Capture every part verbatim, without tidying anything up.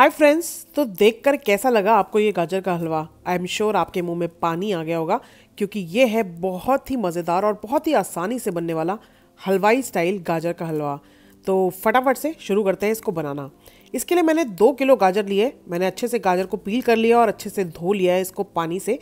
Hi friends, तो देखकर कैसा लगा आपको ये गाजर का हलवा। आई एम श्योर आपके मुंह में पानी आ गया होगा, क्योंकि ये है बहुत ही मज़ेदार और बहुत ही आसानी से बनने वाला हलवाई स्टाइल गाजर का हलवा। तो फटाफट से शुरू करते हैं इसको बनाना। इसके लिए मैंने दो किलो गाजर लिए। मैंने अच्छे से गाजर को पील कर लिया और अच्छे से धो लिया है इसको पानी से।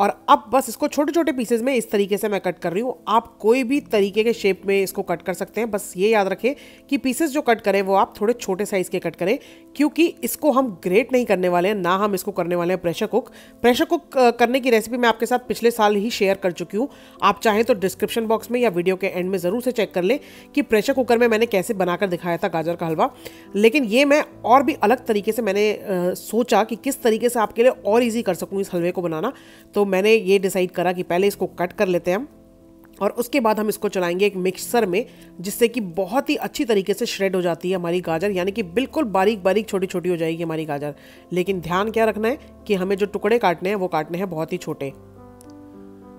और अब बस इसको छोटे छोटे पीसेज में इस तरीके से मैं कट कर रही हूँ। आप कोई भी तरीके के शेप में इसको कट कर सकते हैं। बस ये याद रखें कि पीसेस जो कट करें वो आप थोड़े छोटे साइज़ के कट करें, क्योंकि इसको हम ग्रेट नहीं करने वाले हैं, ना हम इसको करने वाले हैं प्रेशर कुक। प्रेशर कुक करने की रेसिपी मैं आपके साथ पिछले साल ही शेयर कर चुकी हूँ। आप चाहें तो डिस्क्रिप्शन बॉक्स में या वीडियो के एंड में ज़रूर से चेक कर लें कि प्रेशर कुकर में मैंने कैसे बनाकर दिखाया था गाजर का हलवा। लेकिन ये मैं और भी अलग तरीके से मैंने सोचा कि किस तरीके से आपके लिए और ईजी कर सकूँ इस हलवे को बनाना। तो मैंने ये डिसाइड करा कि पहले इसको कट कर लेते हैं हम, और उसके बाद हम इसको चलाएंगे एक मिक्सर में, जिससे कि बहुत ही अच्छी तरीके से श्रेड हो जाती है हमारी गाजर, यानी कि बिल्कुल बारीक बारीक छोटी छोटी हो जाएगी हमारी गाजर। लेकिन ध्यान क्या रखना है कि हमें जो टुकड़े काटने हैं वो काटने हैं बहुत ही छोटे।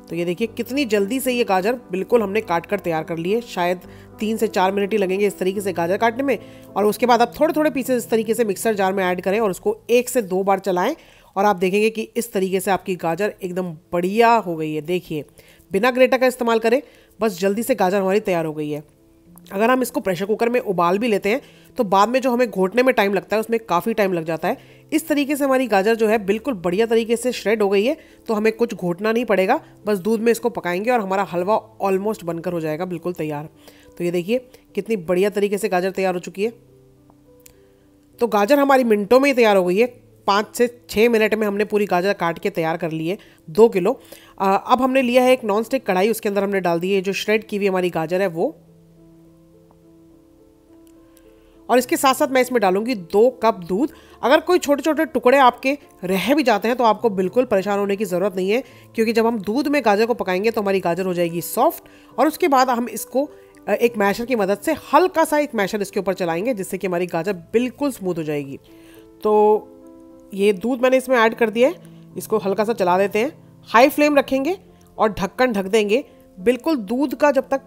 तो ये देखिए कितनी जल्दी से ये गाजर बिल्कुल हमने काट कर तैयार कर लिए। शायद तीन से चार मिनट ही लगेंगे इस तरीके से गाजर काटने में। और उसके बाद आप थोड़े थोड़े पीसेस इस तरीके से मिक्सर जार में ऐड करें और उसको एक से दो बार चलाएं, और आप देखेंगे कि इस तरीके से आपकी गाजर एकदम बढ़िया हो गई है। देखिए, बिना ग्रेटर का इस्तेमाल करें, बस जल्दी से गाजर हमारी तैयार हो गई है। अगर हम इसको प्रेशर कुकर में उबाल भी लेते हैं तो बाद में जो हमें घोटने में टाइम लगता है उसमें काफ़ी टाइम लग जाता है। इस तरीके से हमारी गाजर जो है बिल्कुल बढ़िया तरीके से श्रेड हो गई है, तो हमें कुछ घोटना नहीं पड़ेगा। बस दूध में इसको पकाएंगे और हमारा हलवा ऑलमोस्ट बनकर हो जाएगा बिल्कुल तैयार। तो ये देखिए कितनी बढ़िया तरीके से गाजर तैयार हो चुकी है। तो गाजर हमारी मिनटों में ही तैयार हो गई है। पाँच से छः मिनट में हमने पूरी गाजर काट के तैयार कर ली है, दो किलो। आ, अब हमने लिया है एक नॉन स्टिक कढ़ाई, उसके अंदर हमने डाल दी है जो श्रेड की हुई हमारी गाजर है वो। और इसके साथ साथ मैं इसमें डालूंगी दो कप दूध। अगर कोई छोटे छोटे टुकड़े आपके रह भी जाते हैं तो आपको बिल्कुल परेशान होने की ज़रूरत नहीं है, क्योंकि जब हम दूध में गाजर को पकाएंगे तो हमारी गाजर हो जाएगी सॉफ्ट। और उसके बाद हम इसको एक मैशर की मदद से हल्का सा एक मैशर इसके ऊपर चलाएंगे, जिससे कि हमारी गाजर बिल्कुल स्मूथ हो जाएगी। तो ये दूध मैंने इसमें ऐड कर दिया है, इसको हल्का सा चला देते हैं। हाई फ्लेम रखेंगे और ढक्कन ढक देंगे बिल्कुल। दूध का जब तक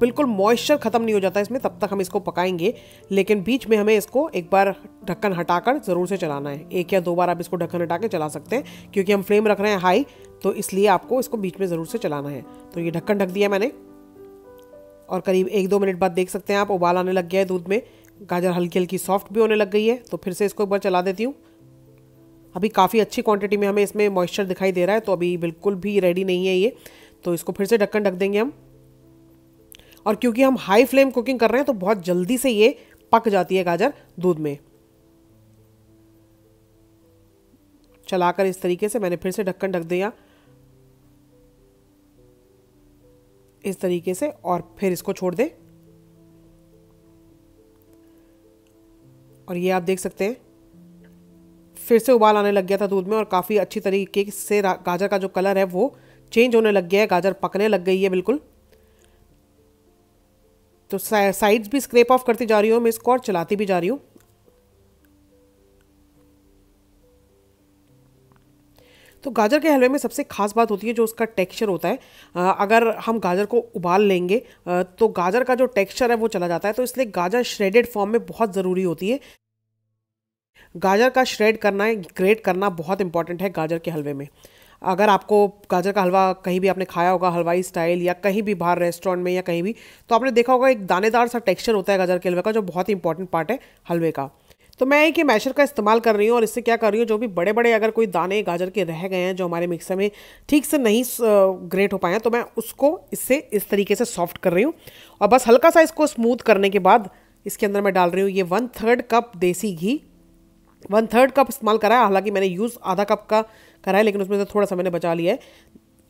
बिल्कुल मॉइस्चर ख़त्म नहीं हो जाता इसमें, तब तक हम इसको पकाएंगे। लेकिन बीच में हमें इसको एक बार ढक्कन हटाकर ज़रूर से चलाना है। एक या दो बार आप इसको ढक्कन हटा के चला सकते हैं, क्योंकि हम फ्लेम रख रहे हैं हाई, तो इसलिए आपको इसको बीच में ज़रूर से चलाना है। तो ये ढक्कन ढक दिया मैंने, और करीब एक दो मिनट बाद देख सकते हैं आप उबाल आने लग गया है दूध में। गाजर हल्की हल्की सॉफ्ट भी होने लग गई है। तो फिर से इसको एक बार चला देती हूँ। अभी काफ़ी अच्छी क्वांटिटी में हमें इसमें मॉइस्चर दिखाई दे रहा है, तो अभी बिल्कुल भी रेडी नहीं है ये। तो इसको फिर से ढक्कन ढक देंगे हम, और क्योंकि हम हाई फ्लेम कुकिंग कर रहे हैं तो बहुत जल्दी से ये पक जाती है गाजर दूध में। चलाकर इस तरीके से मैंने फिर से ढक्कन ढक दिया इस तरीके से, और फिर इसको छोड़ दें। और ये आप देख सकते हैं फिर से उबाल आने लग गया था दूध में, और काफ़ी अच्छी तरीके से गाजर का जो कलर है वो चेंज होने लग गया है। गाजर पकने लग गई है बिल्कुल। तो साइड्स भी स्क्रैप ऑफ करती जा रही हूँ मैं इसको, और चलाती भी जा रही हूँ। तो गाजर के हलवे में सबसे खास बात होती है जो उसका टेक्सचर होता है। आ, अगर हम गाजर को उबाल लेंगे आ, तो गाजर का जो टेक्सचर है वो चला जाता है। तो इसलिए गाजर श्रेडेड फॉर्म में बहुत ज़रूरी होती है। गाजर का श्रेड करना है, ग्रेट करना बहुत इंपॉर्टेंट है गाजर के हलवे में। अगर आपको गाजर का हलवा कहीं भी आपने खाया होगा हलवाई स्टाइल, या कहीं भी बाहर रेस्टोरेंट में या कहीं भी, तो आपने देखा होगा एक दानेदार सा टेक्सचर होता है गाजर के हलवे का, जो बहुत ही इंपॉर्टेंट पार्ट है हलवे का। तो मैं एक मैशर का इस्तेमाल कर रही हूँ, और इससे क्या कर रही हूँ, जो भी बड़े बड़े अगर कोई दाने गाजर के रह गए हैं जो हमारे मिक्सर में ठीक से नहीं ग्रेट हो पाए हैं, तो मैं उसको इससे इस तरीके से सॉफ्ट कर रही हूँ। और बस हल्का सा इसको स्मूथ करने के बाद इसके अंदर मैं डाल रही हूँ ये वन थर्ड कप देसी घी। वन थर्ड कप इस्तेमाल करा है, हालांकि मैंने यूज़ आधा कप का करा है, लेकिन उसमें से थोड़ा सा मैंने बचा लिया है।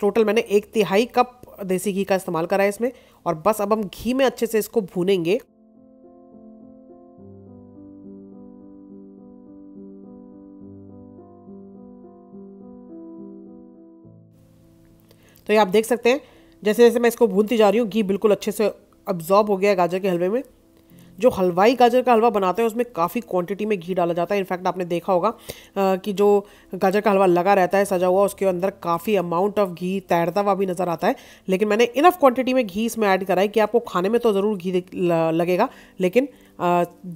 टोटल मैंने एक तिहाई कप देसी घी का इस्तेमाल करा है इसमें। और बस अब हम घी में अच्छे से इसको भूनेंगे। तो ये आप देख सकते हैं जैसे जैसे मैं इसको भूनती जा रही हूँ, घी बिल्कुल अच्छे से अब्जॉर्ब हो गया है गाजर के हलवे में। जो हलवाई गाजर का हलवा बनाते हैं उसमें काफ़ी क्वांटिटी में घी डाला जाता है। इनफैक्ट आपने देखा होगा कि जो गाजर का हलवा लगा रहता है सजा हुआ, उसके अंदर काफ़ी अमाउंट ऑफ घी तैरता हुआ भी नज़र आता है। लेकिन मैंने इनफ क्वांटिटी में घी इसमें ऐड करा है कि आपको खाने में तो ज़रूर घी लगेगा लेकिन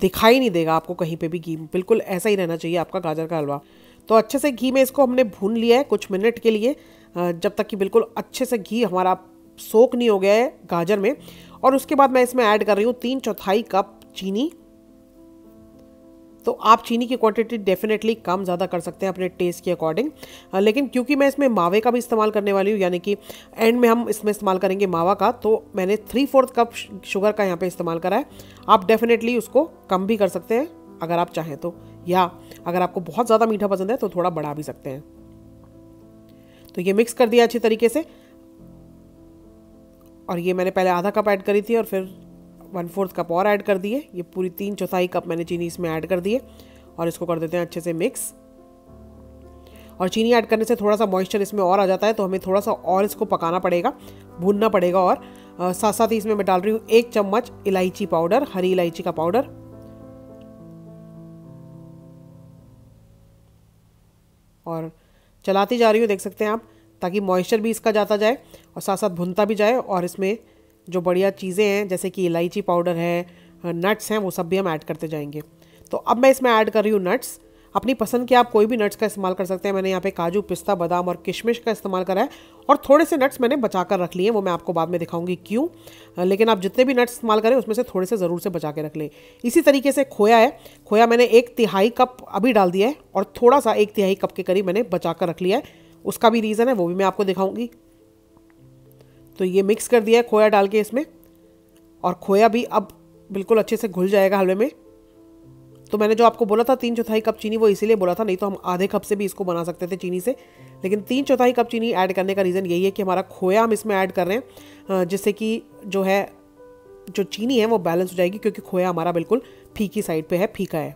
दिखाई नहीं देगा आपको कहीं पे भी घी। बिल्कुल ऐसा ही रहना चाहिए आपका गाजर का हलवा। तो अच्छे से घी में इसको हमने भून लिया है कुछ मिनट के लिए, जब तक कि बिल्कुल अच्छे से घी हमारा सोख नहीं हो गया है गाजर में। और उसके बाद मैं इसमें ऐड कर रही हूँ तीन चौथाई कप चीनी। तो आप चीनी की क्वांटिटी डेफिनेटली कम ज़्यादा कर सकते हैं अपने टेस्ट के अकॉर्डिंग, लेकिन क्योंकि मैं इसमें मावे का भी इस्तेमाल करने वाली हूँ, यानी कि एंड में हम इसमें इस्तेमाल करेंगे मावा का, तो मैंने थ्री फोर्थ कप शुगर का यहाँ पे इस्तेमाल करा है। आप डेफिनेटली उसको कम भी कर सकते हैं अगर आप चाहें तो, या अगर आपको बहुत ज़्यादा मीठा पसंद है तो थोड़ा बढ़ा भी सकते हैं। तो ये मिक्स कर दिया अच्छी तरीके से, और ये मैंने पहले आधा कप ऐड करी थी और फिर वन फोर्थ कप और ऐड कर दिए। ये पूरी तीन चौथाई कप मैंने चीनी इसमें ऐड कर दिए और इसको कर देते हैं अच्छे से मिक्स। और चीनी ऐड करने से थोड़ा सा मॉइस्चर इसमें और आ जाता है, तो हमें थोड़ा सा और इसको पकाना पड़ेगा, भूनना पड़ेगा। और आ, साथ साथ ही इसमें मैं डाल रही हूँ एक चम्मच इलायची पाउडर, हरी इलायची का पाउडर। और चलाती जा रही हूँ, देख सकते हैं आप, ताकि मॉइस्चर भी इसका जाता जाए और साथ साथ भुनता भी जाए। और इसमें जो बढ़िया चीज़ें हैं जैसे कि इलायची पाउडर है, नट्स हैं, वो सब भी हम ऐड करते जाएंगे। तो अब मैं इसमें ऐड कर रही हूँ नट्स। अपनी पसंद के आप कोई भी नट्स का इस्तेमाल कर सकते हैं। मैंने यहाँ पे काजू, पिस्ता, बादाम और किशमिश का इस्तेमाल करा है, और थोड़े से नट्स मैंने बचा कर रख लिए, वो मैं आपको बाद में दिखाऊंगी क्यों। लेकिन आप जितने भी नट्स इस्तेमाल करें उसमें से थोड़े से ज़रूर से बचा के रख लें। इसी तरीके से खोया है, खोया मैंने एक तिहाई कप अभी डाल दिया है और थोड़ा सा एक तिहाई कप के करीब मैंने बचा कर रख लिया है। उसका भी रीज़न है, वो भी मैं आपको दिखाऊंगी। तो ये मिक्स कर दिया है खोया डाल के इसमें, और खोया भी अब बिल्कुल अच्छे से घुल जाएगा हलवे में। तो मैंने जो आपको बोला था तीन चौथाई कप चीनी, वो इसीलिए बोला था, नहीं तो हम आधे कप से भी इसको बना सकते थे चीनी से। लेकिन तीन चौथाई कप चीनी ऐड करने का रीज़न यही है कि हमारा खोया हम इसमें ऐड कर रहे हैं, जिससे कि जो है जो चीनी है वो बैलेंस हो जाएगी, क्योंकि खोया हमारा बिल्कुल फीकी साइड पर है, फीका है।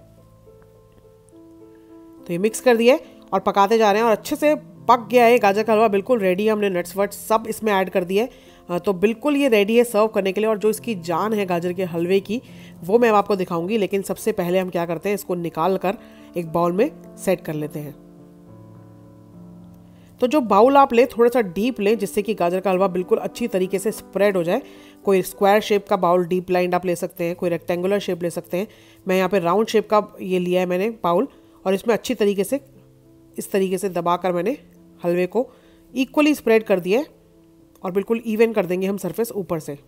तो ये मिक्स कर दिया है और पकाते जा रहे हैं, और अच्छे से पक गया है गाजर का हलवा, बिल्कुल रेडी है। हमने नट्स वट्स सब इसमें ऐड कर दिए, तो बिल्कुल ये रेडी है सर्व करने के लिए। और जो इसकी जान है गाजर के हलवे की, वो मैं आपको दिखाऊंगी, लेकिन सबसे पहले हम क्या करते हैं, इसको निकाल कर एक बाउल में सेट कर लेते हैं। तो जो बाउल आप लें थोड़ा सा डीप लें, जिससे कि गाजर का हलवा बिल्कुल अच्छी तरीके से स्प्रेड हो जाए। कोई स्क्वायर शेप का बाउल डीप लाइन आप ले सकते हैं, कोई रेक्टेंगुलर शेप ले सकते हैं। मैं यहाँ पर राउंड शेप का ये लिया है मैंने बाउल, और इसमें अच्छी तरीके से इस तरीके से दबा कर मैंने हलवे को इक्वली स्प्रेड कर दिया और बिल्कुल इवन कर देंगे हम सरफेस ऊपर से। तो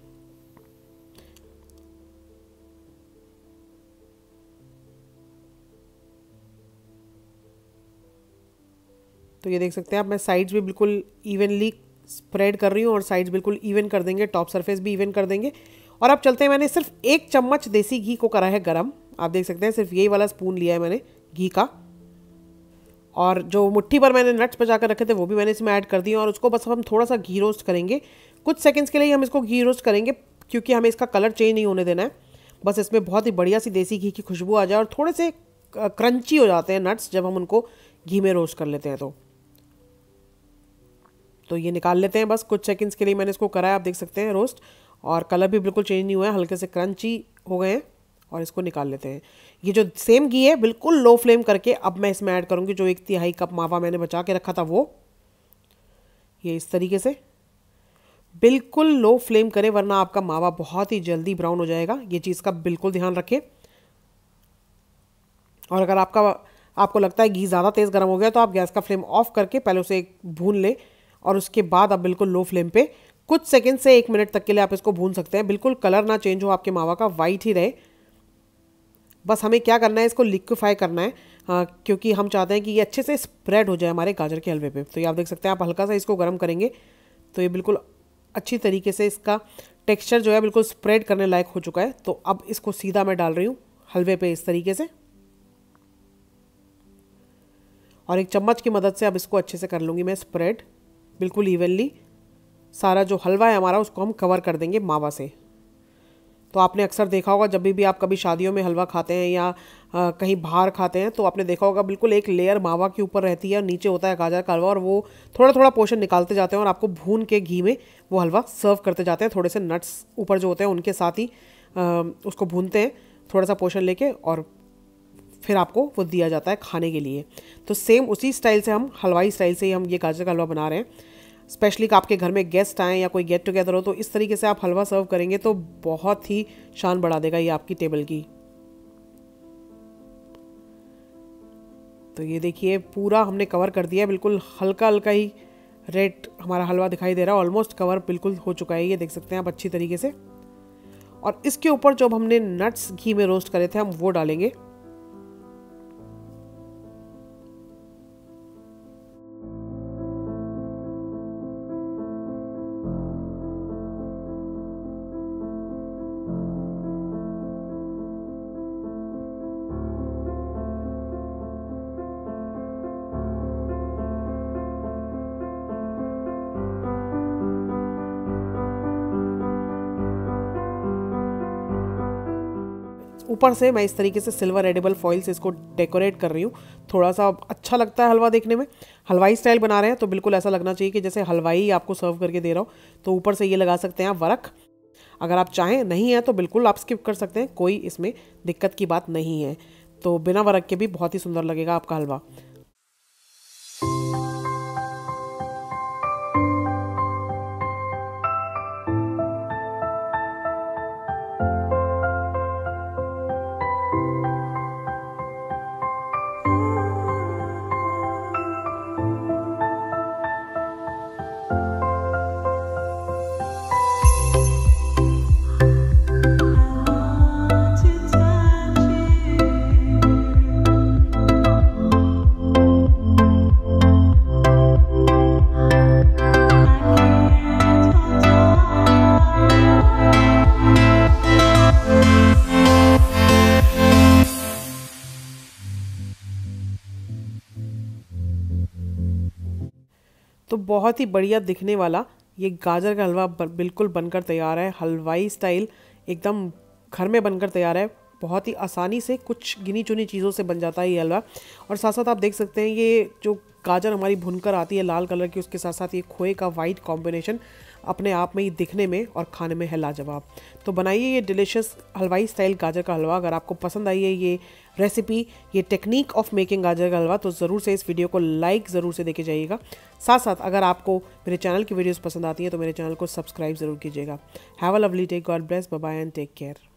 ये देख सकते हैं आप, मैं साइड्स भी बिल्कुल इवनली स्प्रेड कर रही हूँ, और साइड्स बिल्कुल इवन कर देंगे, टॉप सरफेस भी इवन कर देंगे। और अब चलते हैं, मैंने सिर्फ एक चम्मच देसी घी को करा है गरम, आप देख सकते हैं, सिर्फ यही वाला स्पून लिया है मैंने घी का। और जो मुट्ठी भर मैंने नट्स बचा कर रखे थे वो भी मैंने इसमें ऐड कर दिए, और उसको बस हम थोड़ा सा घी रोस्ट करेंगे कुछ सेकंड्स के लिए। हम इसको घी रोस्ट करेंगे क्योंकि हमें इसका कलर चेंज नहीं होने देना है, बस इसमें बहुत ही बढ़िया सी देसी घी की खुशबू आ जाए। और थोड़े से क्रंची हो जाते हैं नट्स जब हम उनको घी में रोस्ट कर लेते हैं। तो तो ये निकाल लेते हैं, बस कुछ सेकेंड्स के लिए मैंने इसको कराया, आप देख सकते हैं रोस्ट, और कलर भी बिल्कुल चेंज नहीं हुआ है, हल्के से क्रंची हो गए हैं, और इसको निकाल लेते हैं। ये जो सेम घी है बिल्कुल लो फ्लेम करके अब मैं इसमें ऐड करूँगी जो एक तिहाई कप मावा मैंने बचा के रखा था वो। ये इस तरीके से बिल्कुल लो फ्लेम करें, वरना आपका मावा बहुत ही जल्दी ब्राउन हो जाएगा, ये चीज़ का बिल्कुल ध्यान रखें। और अगर आपका आपको लगता है घी ज़्यादा तेज़ गर्म हो गया तो आप गैस का फ्लेम ऑफ करके पहले उसे भून लें, और उसके बाद आप बिल्कुल लो फ्लेम पर कुछ सेकेंड से एक मिनट तक के लिए आप इसको भून सकते हैं। बिल्कुल कलर ना चेंज हो, आपके मावा का वाइट ही रहे। बस हमें क्या करना है, इसको लिक्विफाई करना है, आ, क्योंकि हम चाहते हैं कि ये अच्छे से स्प्रेड हो जाए हमारे गाजर के हलवे पे। तो ये आप देख सकते हैं, आप हल्का सा इसको गर्म करेंगे तो ये बिल्कुल अच्छी तरीके से इसका टेक्सचर जो है बिल्कुल स्प्रेड करने लायक हो चुका है। तो अब इसको सीधा मैं डाल रही हूँ हलवे पे इस तरीके से, और एक चम्मच की मदद से अब इसको अच्छे से कर लूँगी मैं स्प्रेड बिल्कुल ईवनली। सारा जो हलवा है हमारा उसको हम कवर कर देंगे मावा से। तो आपने अक्सर देखा होगा, जब भी आप कभी शादियों में हलवा खाते हैं या आ, कहीं बाहर खाते हैं, तो आपने देखा होगा बिल्कुल एक लेयर मावा के ऊपर रहती है और नीचे होता है गाजर का हलवा, और वो थोड़ा थोड़ा पोर्शन निकालते जाते हैं, और आपको भून के घी में वो हलवा सर्व करते जाते हैं। थोड़े से नट्स ऊपर जो होते हैं उनके साथ ही आ, उसको भूनते हैं, थोड़ा सा पोर्शन लेके और फिर आपको वो दिया जाता है खाने के लिए। तो सेम उसी स्टाइल से हम हलवाई स्टाइल से ही हम ये गाजर का हलवा बना रहे हैं। स्पेशली आपके घर में गेस्ट आएँ या कोई गेट टुगेदर हो तो इस तरीके से आप हलवा सर्व करेंगे तो बहुत ही शान बढ़ा देगा ये आपकी टेबल की। तो ये देखिए पूरा हमने कवर कर दिया, बिल्कुल हल्का हल्का ही रेड हमारा हलवा दिखाई दे रहा है। ऑलमोस्ट कवर बिल्कुल हो चुका है, ये देख सकते हैं आप अच्छी तरीके से। और इसके ऊपर जो हमने नट्स घी में रोस्ट करे थे हम वो डालेंगे। ऊपर से मैं इस तरीके से सिल्वर एडिबल फॉइल से इसको डेकोरेट कर रही हूँ। थोड़ा सा अच्छा लगता है हलवा देखने में। हलवाई स्टाइल बना रहे हैं तो बिल्कुल ऐसा लगना चाहिए कि जैसे हलवाई आपको सर्व करके दे रहा हो। तो ऊपर से ये लगा सकते हैं आप वरक, अगर आप चाहें। नहीं है तो बिल्कुल आप स्किप कर सकते हैं, कोई इसमें दिक्कत की बात नहीं है। तो बिना वरक के भी बहुत ही सुंदर लगेगा आपका हलवा। तो बहुत ही बढ़िया दिखने वाला ये गाजर का हलवा बिल्कुल बनकर तैयार है। हलवाई स्टाइल एकदम घर में बनकर तैयार है। बहुत ही आसानी से कुछ गिनी चुनी चीज़ों से बन जाता है ये हलवा। और साथ साथ आप देख सकते हैं ये जो गाजर हमारी भुनकर आती है लाल कलर की, उसके साथ साथ ये खोए का वाइट कॉम्बिनेशन अपने आप में ही दिखने में और खाने में है लाजवाब। तो बनाइए ये डिलीशियस हलवाई स्टाइल गाजर का हलवा। अगर आपको पसंद आई है ये रेसिपी, ये टेक्निक ऑफ मेकिंग गाजर का हलवा, तो ज़रूर से इस वीडियो को लाइक ज़रूर से देके जाइएगा। साथ साथ अगर आपको मेरे चैनल की वीडियोज़ पसंद आती हैं तो मेरे चैनल को सब्सक्राइब ज़रूर कीजिएगा। Have a lovely day, God bless, bye bye and take care.